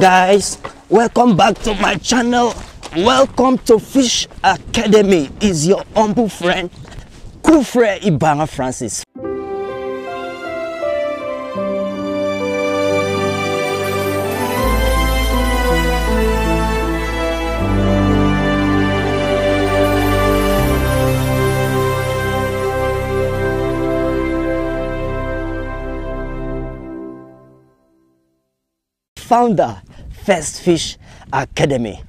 Guys, welcome back to my channel. Welcome to Fish Academy. Is your humble friend Kufre Ibanga Francis. Founder First Fish Academy.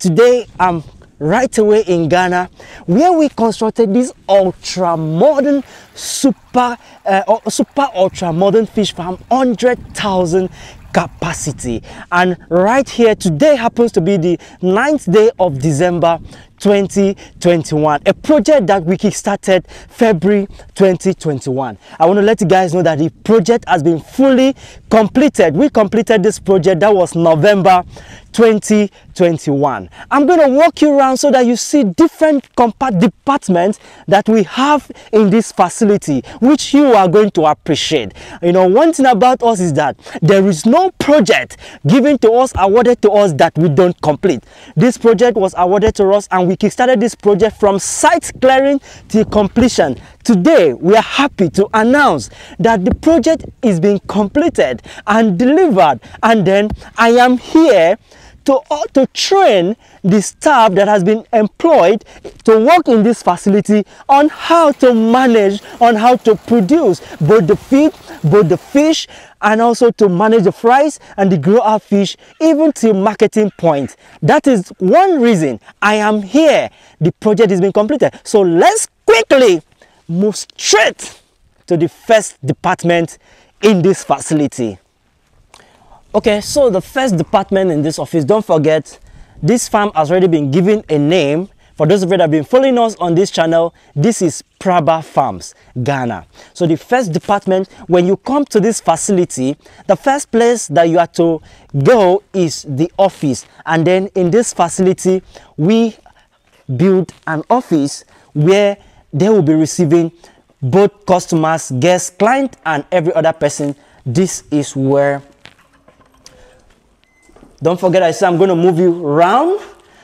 Today I'm right away in Ghana, where we constructed this ultra modern super ultra modern fish farm, 100,000 capacity. And right here today happens to be the 9th day of December 2021, a project that we kickstarted February 2021. I want to let you guys know that the project has been fully completed. We completed this project that was November 2021. I'm going to walk you around so that you see different departments that we have in this facility, which you are going to appreciate. You know, one thing about us is that there is no project given to us, awarded to us, that we don't complete. This project was awarded to us and we kickstarted this project from site clearing to completion. Today, we are happy to announce that the project is being completed and delivered. And then I am here to train the staff that has been employed to work in this facility on how to manage, on how to produce both the feed, both the fish, and also to manage the fries and the grow our fish, even to marketing point. That is one reason I am here. The project is being completed. So let's quickly move straight to the first department in this facility. Okay, so the first department in this office, don't forget, this farm has already been given a name. For those of you that have been following us on this channel, this is Praba Farms, Ghana. So the first department, when you come to this facility, the first place that you are to go is the office. And then in this facility, we build an office where they will be receiving both customers, guests, clients, and every other person. This is where... Don't forget, I said I'm going to move you around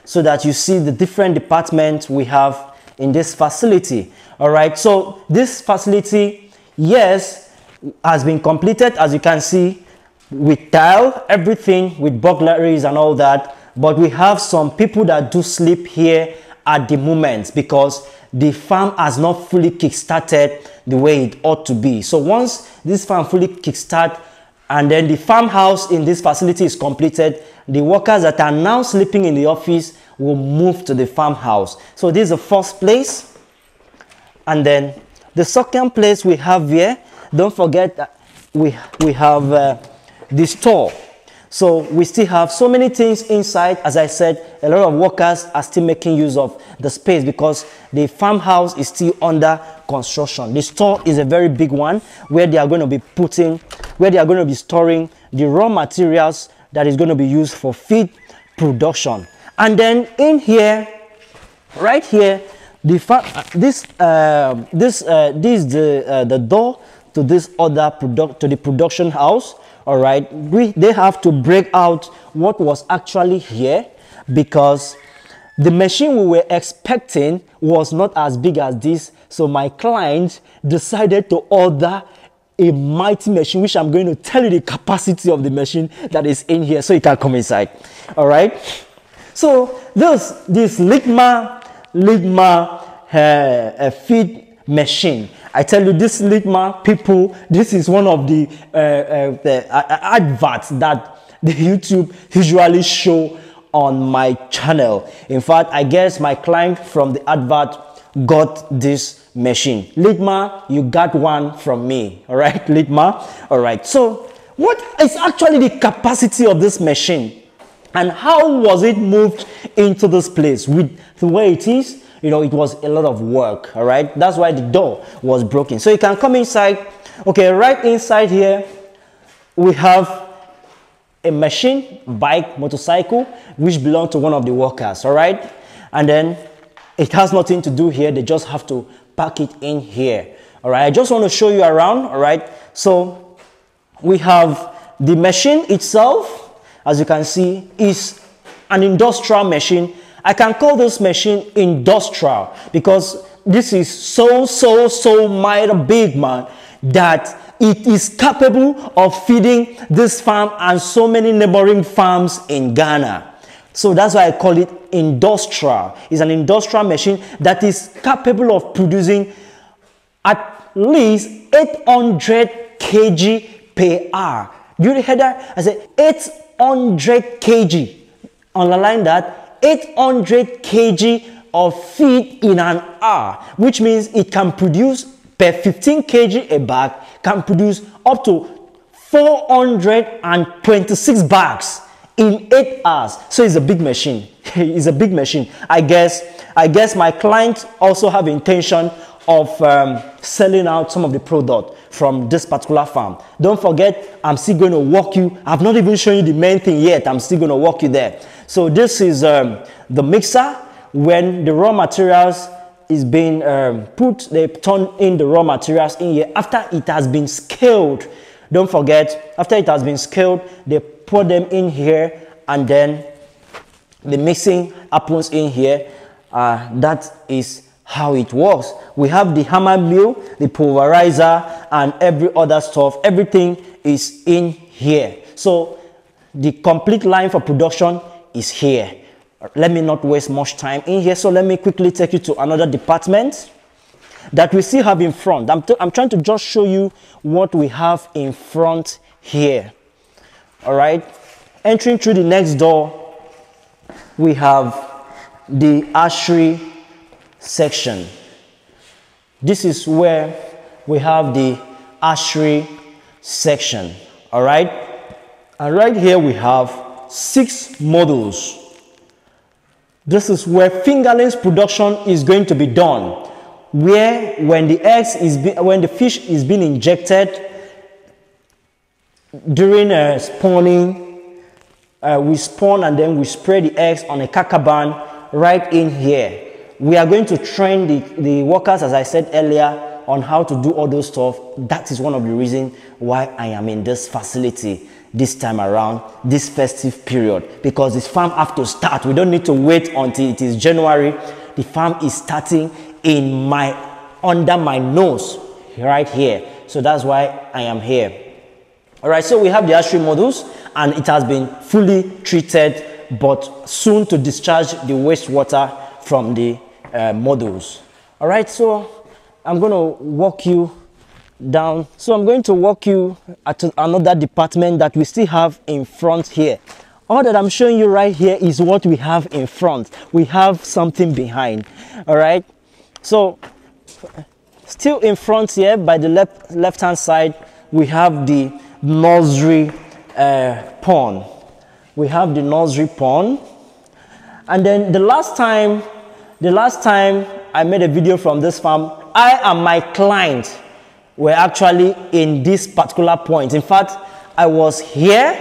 so that you see the different departments we have in this facility. All right, so this facility, yes, has been completed, as you can see, with tile, everything, with burglaries and all that. But we have some people that do sleep here at the moment because the farm has not fully kickstarted the way it ought to be. So once this farm fully kickstarts, and then the farmhouse in this facility is completed, the workers that are now sleeping in the office will move to the farmhouse. So this is the first place. And then the second place we have here, don't forget that we have the store. So we still have so many things inside. As I said, a lot of workers are still making use of the space because the farmhouse is still under construction. The store is a very big one where they are going to be putting, where they are going to be storing the raw materials that is going to be used for feed production. And then in here, right here, this is the door to this other production house. All right, they have to break out what was actually here because the machine we were expecting was not as big as this. So my client decided to order a mighty machine, which I'm going to tell you the capacity of the machine that is in here so you can come inside. All right, so this Ligma feed machine. I tell you, this Ligma people, this is one of the adverts that the YouTube usually show on my channel. In fact, I guess my client from the advert got this machine. Ligma, you got one from me. All right, Ligma. All right, so what is actually the capacity of this machine and how was it moved into this place with the way it is? You know, it was a lot of work. All right, that's why the door was broken. So you can come inside. Okay, right inside here we have a machine, bike, motorcycle, which belong to one of the workers. All right, and then it has nothing to do here. They just have to pack it in here. All right, I just want to show you around. All right, so we have the machine itself. as you can see, is an industrial machine. I can call this machine industrial because this is so mighty big, man, that it is capable of feeding this farm and so many neighboring farms in Ghana. So that's why I call it industrial. It's an industrial machine that is capable of producing at least 800 kg per hour. You heard that? I said 800 kg. Underline that, 800 kg of feed in an hour, which means it can produce per 15 kg a bag, can produce up to 426 bags in 8 hours. So it's a big machine. It's a big machine. I guess my clients also have intention of selling out some of the product from this particular farm. Don't forget, I'm still going to walk you. I've not even shown you the main thing yet. I'm still going to walk you there. So this is the mixer. When the raw materials is being put, they turn in the raw materials in here. After it has been scaled, don't forget, after it has been scaled, they pour them in here, and then the mixing happens in here. That is how it works. We have the hammer mill, the pulverizer, and every other stuff. Everything is in here. So the complete line for production is here. Let me not waste much time in here, so let me quickly take you to another department that we still have in front. I'm trying to just show you what we have in front here. All right, entering through the next door, we have the ashery section. This is where we have the ashery section. All right, and right here we have 6 models. This is where fingerlings production is going to be done, where when the fish is being injected during spawning, we spawn and then we spray the eggs on a kakaban right in here. We are going to train the workers, as I said earlier, on how to do all those stuff. That is one of the reasons why I am in this facility this time around, this festive period, because this farm have to start. We don't need to wait until it is January. The farm is starting in under my nose right here. So that's why I am here. All right, so we have the ashery modules, and it has been fully treated, but soon to discharge the wastewater from the modules. All right, so I'm going to walk you down. So I'm going to walk you to another department that we still have in front here. All that I'm showing you right here is what we have in front. We have something behind. All right, so still in front here, by the left hand side, we have the nursery pond. We have the nursery pond, and then the last time I made a video from this farm, I and my client were actually in this particular point. In fact, I was here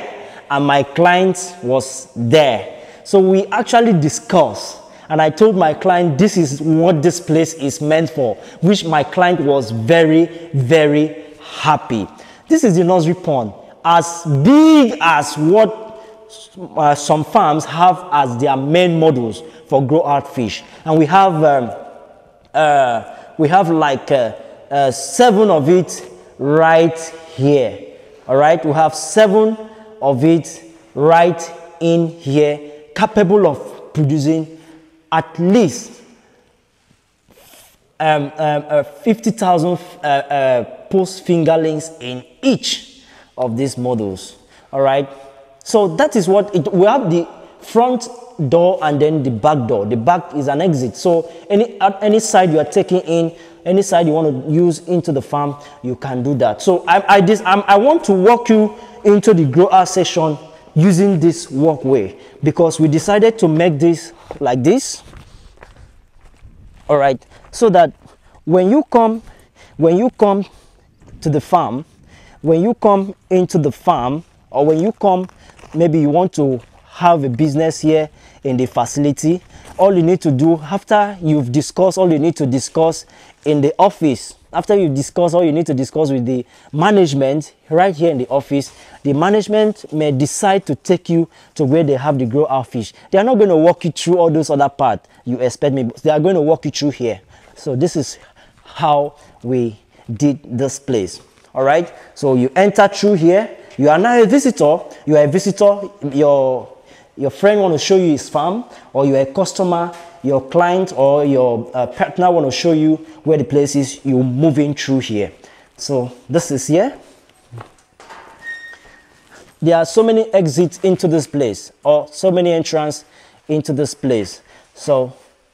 and my client was there. So we actually discussed, and I told my client this is what this place is meant for, which my client was very, very happy. This is the nursery pond, as big as what some farms have as their main models for grow out fish. And we have like 7 of it right here. All right, we have 7 of it right in here, capable of producing at least 50,000 post fingerlings in each of these models. All right, so that is what we have, the front door and then the back door. The back is an exit, so at any side you are taking in, any side you want to use into the farm, you can do that. So I want to walk you into the grower section using this walkway, because we decided to make this like this. All right, so that when you come to the farm, when you come into the farm, or when you come, maybe you want to have a business here in the facility, all you need to do, after you've discussed all you need to discuss in the office after you discuss all you need to discuss with the management right here in the office, the management may decide to take you to where they have the grow our fish. They are not going to walk you through all those other parts you expect me, but they are going to walk you through here. So this is how we did this place. All right, so you enter through here. You are now a visitor. You are a visitor. Your friend want to show you his farm, or you're a customer, your client or your partner want to show you where the place is, you move in through here. So this is here. There are so many exits into this place, or so many entrances into this place. So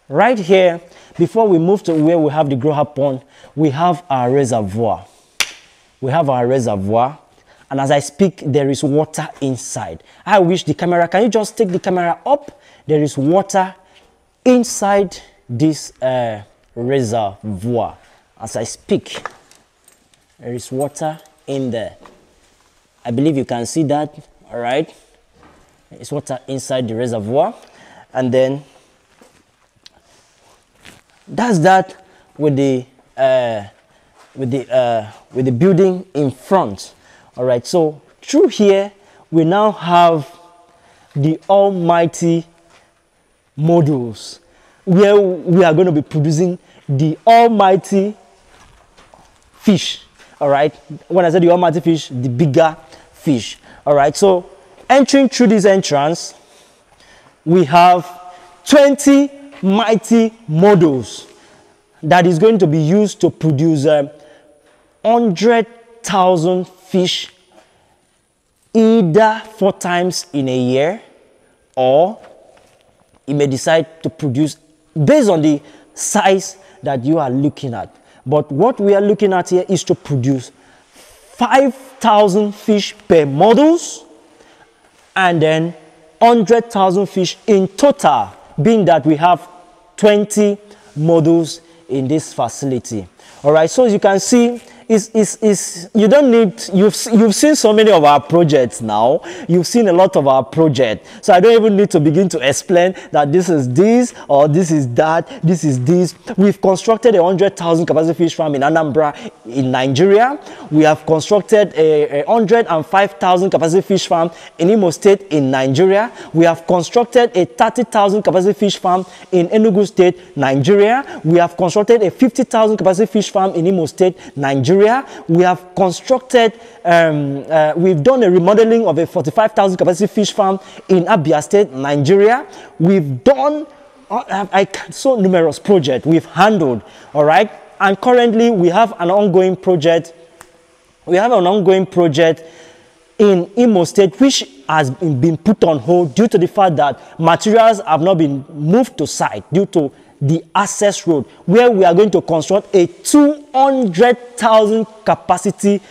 right here, before we move to where we have the grow up pond, we have our reservoir. We have our reservoir. And as I speak, there is water inside. I wish the camera, can you just take the camera up? There is water inside this reservoir. As I speak, there is water in there. I believe you can see that, all right? There's water inside the reservoir. And then, that's that with the building in front. All right, so through here, we now have the almighty modules where we are going to be producing the almighty fish. All right, when I say the almighty fish, the bigger fish. All right, so entering through this entrance, we have 20 mighty modules that is going to be used to produce 100,000 fish either 4 times in a year, or you may decide to produce based on the size that you are looking at. But what we are looking at here is to produce 5,000 fish per models and then 100,000 fish in total, being that we have 20 models in this facility. All right, so as you can see, you don't need, you've seen so many of our projects now. You've seen a lot of our projects. So I don't even need to begin to explain that this is this, or this is that, this is this. We've constructed a 100,000 capacity fish farm in Anambra in Nigeria. We have constructed a 105,000 capacity fish farm in Imo State in Nigeria. We have constructed a 30,000 capacity fish farm in Enugu State, Nigeria. We have constructed a 50,000 capacity fish farm in Imo State, Nigeria. We have constructed, we've done a remodeling of a 45,000 capacity fish farm in Abia State, Nigeria. We've done so numerous projects we've handled, all right? And currently we have an ongoing project. We have an ongoing project in Imo State, which has been put on hold due to the fact that materials have not been moved to site due to the access road, where we are going to construct a 200,000 capacity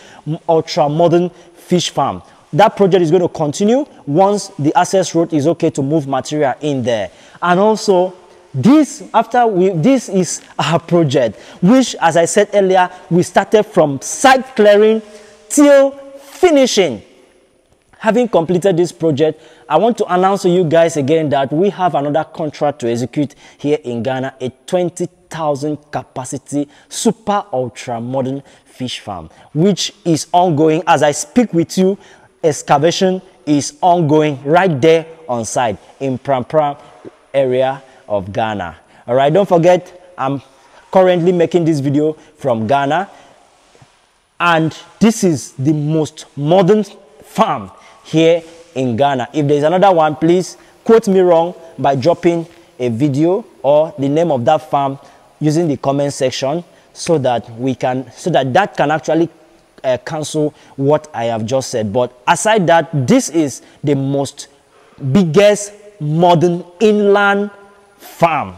ultra modern fish farm. That project is going to continue once the access road is okay to move material in there. And also this is our project, which, as I said earlier, we started from site clearing till finishing. Having completed this project, I want to announce to you guys again that we have another contract to execute here in Ghana, a 20,000 capacity super ultra modern fish farm, which is ongoing. As I speak with you, excavation is ongoing right there on site in PRAMPRAM area of Ghana. All right, don't forget, I'm currently making this video from Ghana, and this is the most modern farm here in Ghana. If there's another one, please quote me wrong by dropping a video or the name of that farm using the comment section, so that we can, that can actually cancel what I have just said. But aside that, this is the most biggest modern inland farm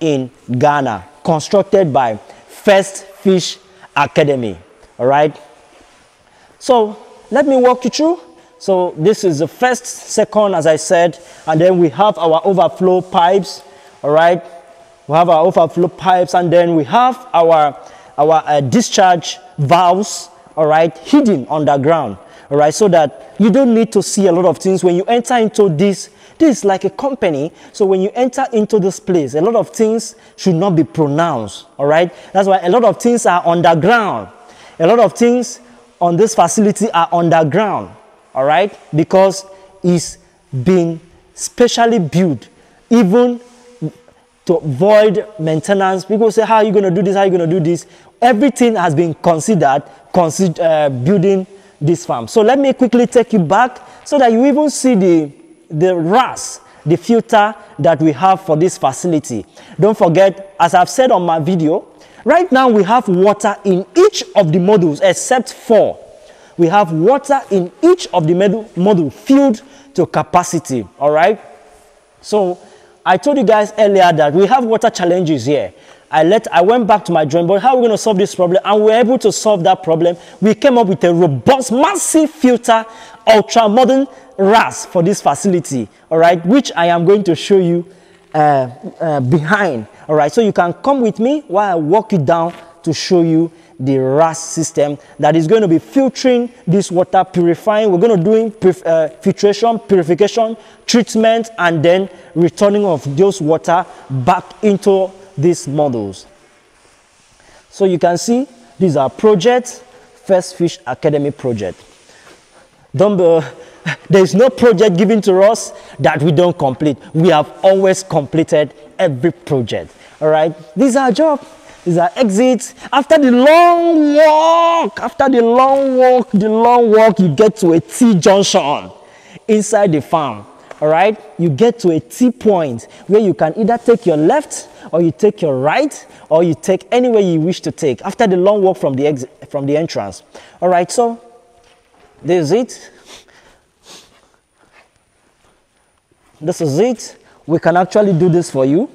in Ghana, constructed by Fish Academy. All right, so let me walk you through. So this is the first, second, as I said, and then we have our overflow pipes. All right, we have our overflow pipes, and then we have our discharge valves, all right, hidden underground. all right? So that you don't need to see a lot of things when you enter into this is like a company. So when you enter into this place, a lot of things should not be pronounced, all right? That's why a lot of things are underground. A lot of things on this facility are underground, all right? Because it's been specially built, even to avoid maintenance. People say, how are you going to do this? How are you going to do this? Everything has been considered building this farm. So let me quickly take you back so that you even see the RAS, the filter that we have for this facility. Don't forget, as I've said on my video, right now we have water in each of the modules except 4. We have water in each of the module filled to capacity, all right? So I told you guys earlier that we have water challenges here. I went back to my drawing board. How are we going to solve this problem? And we were able to solve that problem. We came up with a robust, massive filter, ultra-modern RAS for this facility, all right, which I am going to show you behind, all right? So you can come with me while I walk you down to show you the RAS system that is going to be filtering this water, purifying. We're going to do filtration, purification, treatment, and then returning of those water back into these models. So you can see these are projects, First Fish Academy project. There is no project given to us that we don't complete. We have always completed every project, all right? These are jobs. These are exits. After the long walk, you get to a T-junction inside the farm, all right? You get to a T-point where you can either take your left or you take your right or you take anywhere you wish to take after the long walk from the exit, from the entrance. All right, so this is it. We can actually do this for you.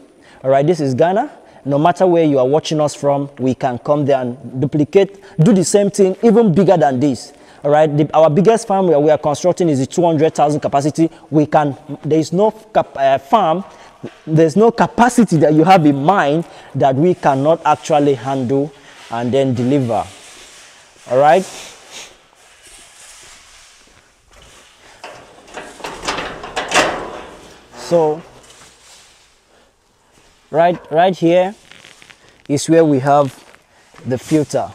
All right, this is Ghana. No matter where you are watching us from, we can come there and duplicate, do the same thing, even bigger than this. All right, our biggest farm where we are constructing is the 200,000 capacity. We can, there is no farm, there's no capacity that you have in mind that we cannot actually handle and then deliver. All right. So right here is where we have the filter.